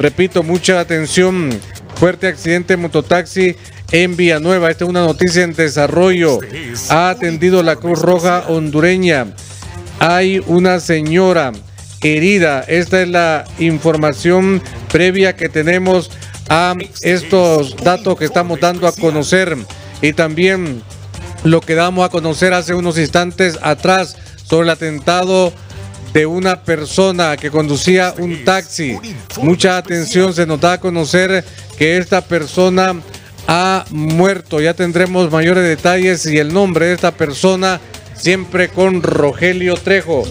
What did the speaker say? Repito, mucha atención, fuerte accidente mototaxi en Villanueva. Esta es una noticia en desarrollo. Ha atendido la Cruz Roja Hondureña. Hay una señora herida. Esta es la información previa que tenemos a estos datos que estamos dando a conocer, y también lo que damos a conocer hace unos instantes atrás sobre el atentado de una persona que conducía un taxi. Mucha atención, se nos da a conocer que esta persona ha muerto. Ya tendremos mayores detalles y el nombre de esta persona, siempre con Rogelio Trejo.